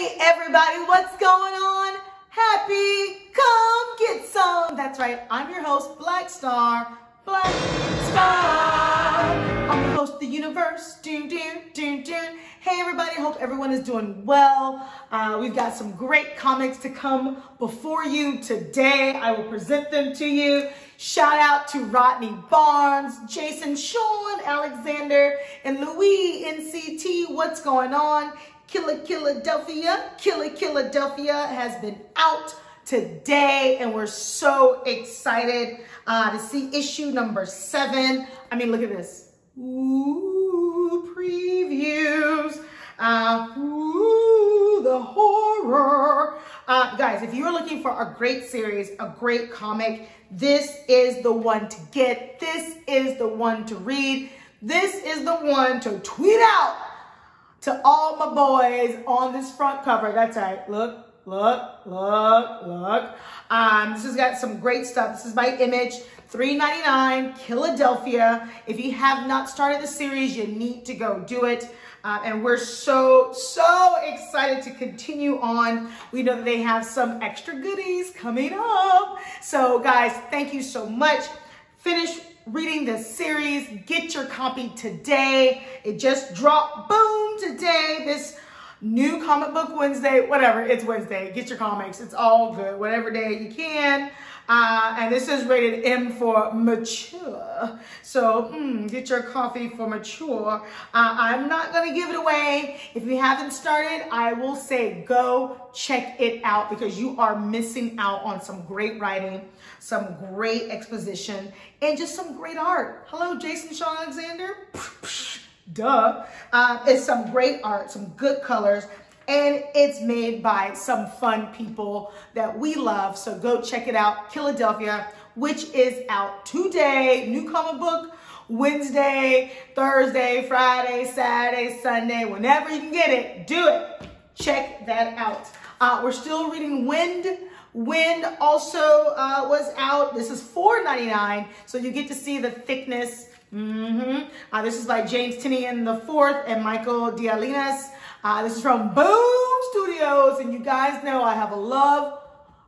Hey everybody, what's going on? Happy Come Get Some. That's right, I'm your host, Blackk_Starr. Blackk_Starr. I'm your host of the universe. Doom, doom, doom, doom. Hey everybody, hope everyone is doing well. We've got some great comics to come before you today. I will present them to you. Shout out to Rodney Barnes, Jason Shawn Alexander, and Louis NCT. What's going on? Killadelphia has been out today, and we're so excited to see issue number 7. I mean, look at this. Ooh, previews. Ooh, the horror. Guys, if you're looking for a great series, a great comic, this is the one to get. This is the one to read. This is the one to tweet out to all my boys on this front cover. That's right. Look, look, look, look. This has got some great stuff. This is by Image, $3.99, Killadelphia. If you have not started the series, you need to go do it. And we're so excited to continue on. We know that they have some extra goodies coming up. So guys, thank you so much. Finish reading this series. Get your copy today. It just dropped, boom, today. This new comic book Wednesday, whatever, it's Wednesday. Get your comics, it's all good, whatever day you can. And this is rated M for mature. So get your coffee for mature. I'm not gonna give it away. If you haven't started, I will say go check it out because you are missing out on some great writing, some great exposition, and just some great art. Hello, Jason Shawn Alexander. Duh. It's some great art, some good colors. And it's made by some fun people that we love. So go check it out, Killadelphia, which is out today. New comic book, Wednesday, Thursday, Friday, Saturday, Sunday, whenever you can get it, do it. Check that out. We're still reading Wind. Wind also was out. This is $4.99, so you get to see the thickness. This is by James Tinian IV and Michael Dialinas. This is from BOOM Studios, and you guys know I have a love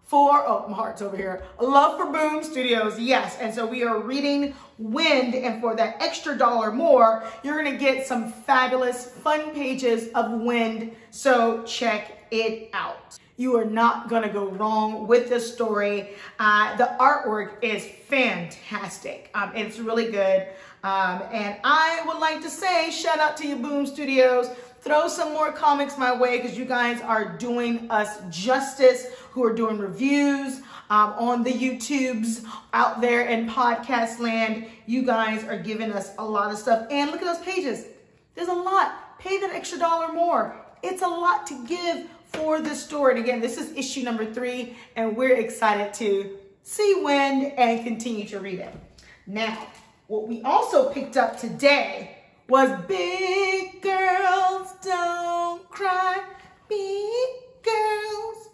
for, oh, my heart's over here, a love for BOOM Studios, yes. And so we are reading Wind, and for that extra dollar more, you're gonna get some fabulous, fun pages of Wind, so check it out. You are not gonna go wrong with this story. The artwork is fantastic. It's really good, and I would like to say, shout out to you, BOOM Studios. Throw some more comics my way because you guys are doing us justice, who are doing reviews on the YouTubes out there in podcast land. You guys are giving us a lot of stuff. And look at those pages. There's a lot. Pay that extra dollar more. It's a lot to give for this story. And again, this is issue number 3, and we're excited to see Wind and continue to read it. Now, what we also picked up today was Big Girls Don't Cry. Big girls.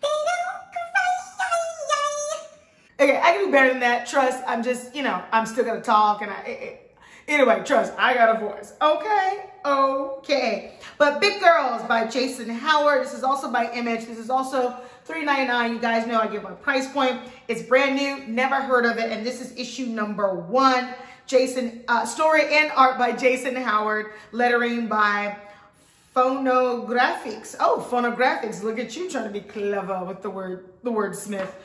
They don't cry. Okay, I can do better than that. Trust, I'm just, you know, I'm still gonna talk and anyway, trust, I got a voice. Okay, okay. But Big Girls by Jason Howard. This is also by Image. This is also $3.99. You guys know I give my price point. It's brand new, never heard of it. And this is issue number 1. Story and art by Jason Howard, lettering by Phonographics. Oh, Phonographics, look at you trying to be clever with the word Smith.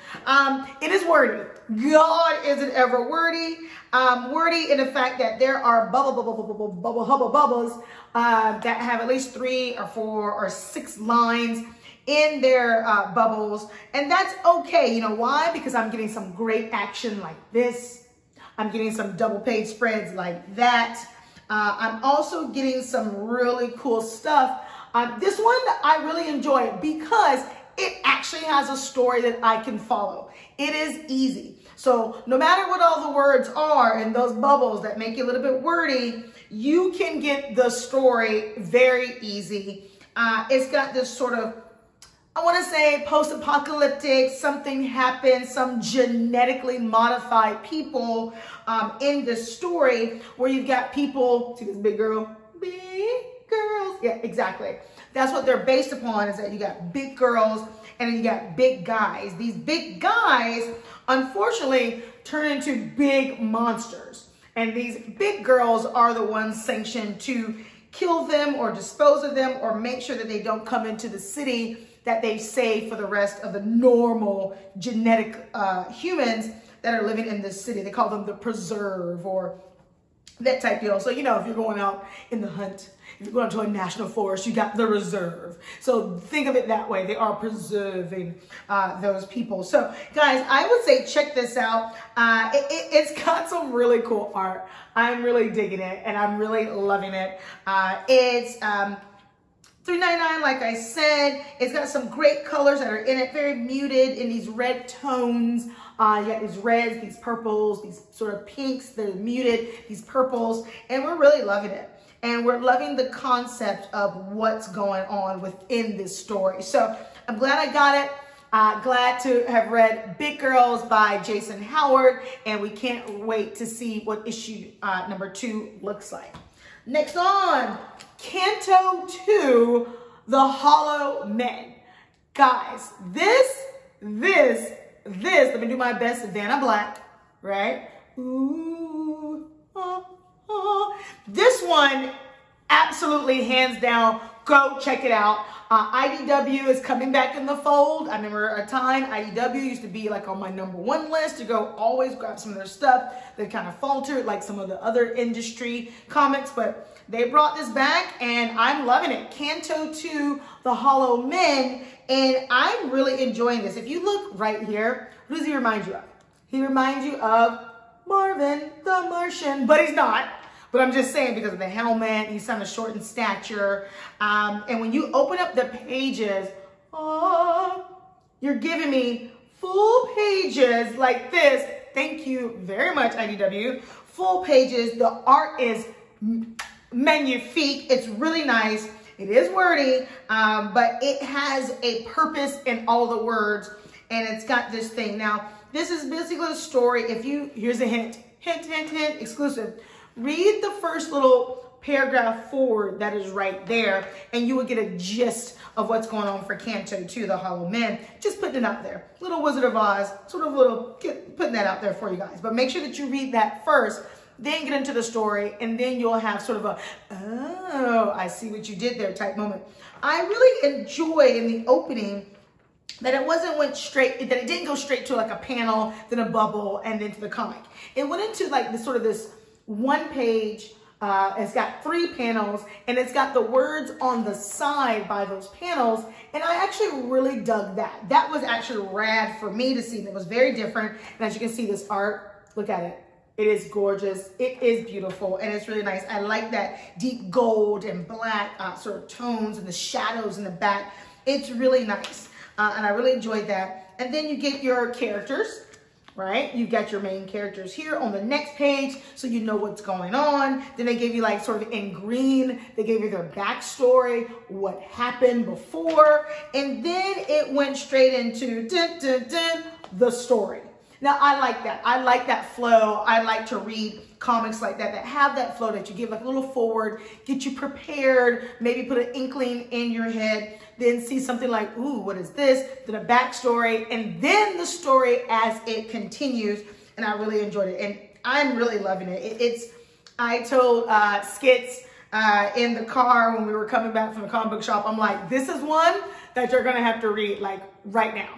It is wordy. God, is it ever wordy? Wordy in the fact that there are bubbles that have at least 3 or 4 or 6 lines in their bubbles. And that's okay, you know why? Because I'm getting some great action like this. I'm getting some double page spreads like that. I'm also getting some really cool stuff. This one, I really enjoy it because it actually has a story that I can follow. It is easy. So no matter what all the words are and those bubbles that make it a little bit wordy, you can get the story very easy. It's got this sort of, I want to say, post-apocalyptic, something happened, some genetically modified people in this story where you've got people, see this big girl, big girls, yeah, exactly. That's what they're based upon, is that you got big girls and then you got big guys. These big guys, unfortunately, turn into big monsters. And these big girls are the ones sanctioned to kill them or dispose of them or make sure that they don't come into the city that they save for the rest of the normal genetic humans that are living in this city. They call them the preserve or that type deal. So, you know, if you're going out in the hunt, if you're going to a national forest, you got the reserve. So think of it that way. They are preserving those people. So guys, I would say check this out. It's got some really cool art. I'm really digging it and I'm really loving it. It's $3.99, like I said. It's got some great colors that are in it, very muted in these red tones. You got these reds, these purples, these sort of pinks, they're muted, these purples, and we're really loving it. And we're loving the concept of what's going on within this story. So I'm glad I got it. Glad to have read Big Girls by Jason Howard, and we can't wait to see what issue number 2 looks like. Next on, Canto 2, The Hollow Men. Guys, let me do my best, Savannah Black, right? Ooh, oh, oh. This one, absolutely, hands down, go check it out. IDW is coming back in the fold. I remember a time IDW used to be like on my number 1 list to go always grab some of their stuff. They kind of faltered like some of the other industry comics, but they brought this back and I'm loving it. Canto 2, The Hollow Men, and I'm really enjoying this. If you look right here, who does he remind you of? He reminds you of Marvin the Martian, but he's not. But I'm just saying because of the helmet, he's kind of short in stature. And when you open up the pages, oh, you're giving me full pages like this. Thank you very much, IDW. Full pages. The art is magnifique. It's really nice. It is wordy, but it has a purpose in all the words. And it's got this thing. Now, this is basically a story. If you, here's a hint. Hint, hint, hint, exclusive. Read the first little paragraph forward that is right there, and you will get a gist of what's going on for Canto 2, The Hollow Men. Just putting it out there. Little Wizard of Oz, sort of little, putting that out there for you guys. But make sure that you read that first, then get into the story, and then you'll have sort of a, oh, I see what you did there type moment. I really enjoyed in the opening that it wasn't went straight, that it didn't go straight to like a panel, then a bubble, and then to the comic. It went into like this sort of this one page, it's got 3 panels, and it's got the words on the side by those panels, and I actually really dug that. That was actually rad for me to see, and it was very different, and as you can see, this art, look at it. It is gorgeous, it is beautiful, and it's really nice. I like that deep gold and black sort of tones and the shadows in the back. It's really nice, and I really enjoyed that. And then you get your characters, right? You've got your main characters here on the next page, so you know what's going on. Then they gave you like sort of in green, they gave you their backstory, what happened before, and then it went straight into dun, dun, dun, the story. Now, I like that. I like that flow. I like to read comics like that have that flow, that you give like a little forward, get you prepared, maybe put an inkling in your head, then see something like, ooh, what is this? Then a backstory, and then the story as it continues. And I really enjoyed it, and I'm really loving it. I told Skits in the car when we were coming back from the comic book shop, I'm like, this is one that you're gonna have to read like right now.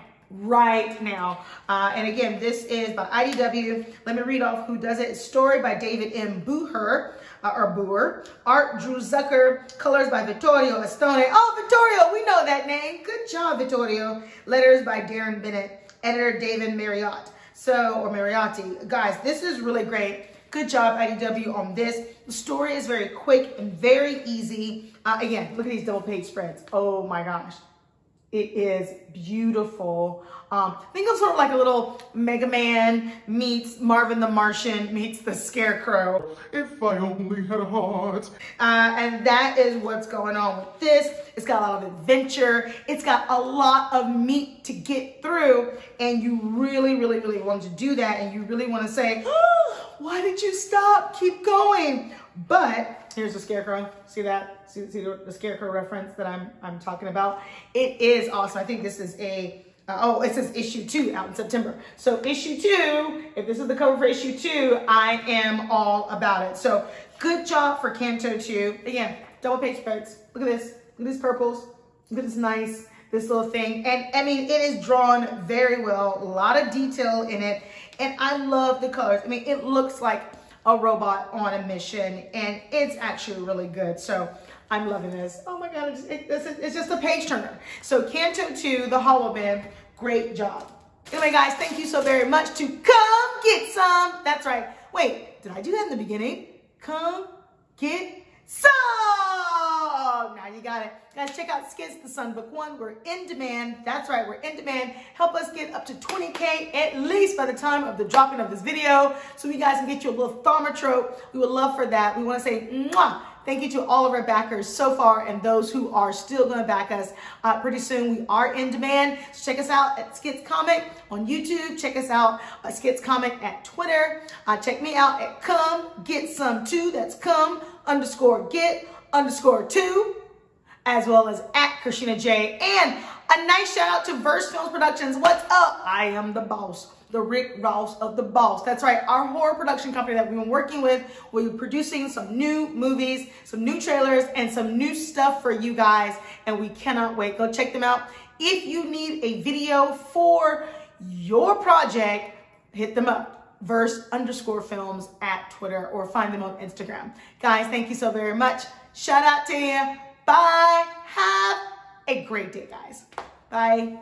And again, this is by IDW. Let me read off who does it. It's story by David M. Booher, art Drew Zucker, colors by Vittorio Estone. Oh, Vittorio, we know that name. Good job, Vittorio. Letters by Darren Bennett, editor David Marriott. So, or Mariotti. Guys, this is really great. Good job, IDW, on this. The story is very quick and very easy. Again, look at these double page spreads. Oh my gosh. It is beautiful. Think of sort of like a little Mega Man meets Marvin the Martian meets the Scarecrow. If I only had a heart. And that is what's going on with this. It's got a lot of adventure. It's got a lot of meat to get through. And you really, really, really want to do that. And you really want to say, oh, why did you stop? Keep going. But here's the Scarecrow. See that? see the scarecrow reference that I'm talking about? It is awesome. I think this is a, oh, it says issue 2 out in September. So issue 2, if this is the cover for issue 2, I am all about it. So good job for Canto 2. Again, double page spreads. Look at this. Look at these purples. Look at this nice, this little thing. And I mean, it is drawn very well. A lot of detail in it. And I love the colors. I mean, it looks like a robot on a mission, and it's actually really good. So I'm loving this. Oh my God, it's just a page turner. So Canto 2, The Hollow Man, great job. Anyway guys, thank you so very much to Come Get Some. That's right. Wait, did I do that in the beginning? Come Get Some. Now you got it. Guys, check out Skits, the Sun Book 1. We're in demand. That's right, we're in demand. Help us get up to 20K at least by the time of the dropping of this video, so you guys can get you a little thaumatrope. We would love for that. We want to say mwah. Thank you to all of our backers so far and those who are still going to back us pretty soon. We are in demand. So check us out at Skits Comic on YouTube. Check us out at Skits Comic at Twitter. Check me out at Come Get Some 2. That's come_get_2, as well as at Christina J. And a nice shout out to Verse Films Productions. What's up? I am the boss, the Rick Ross of the boss. That's right, our horror production company that we've been working with. We're producing some new movies, some new trailers, and some new stuff for you guys, and we cannot wait. Go check them out. If you need a video for your project, hit them up. Verse_films at Twitter, or find them on Instagram. Guys, thank you so very much. Shout out to you. Bye. Have a great day, guys. Bye.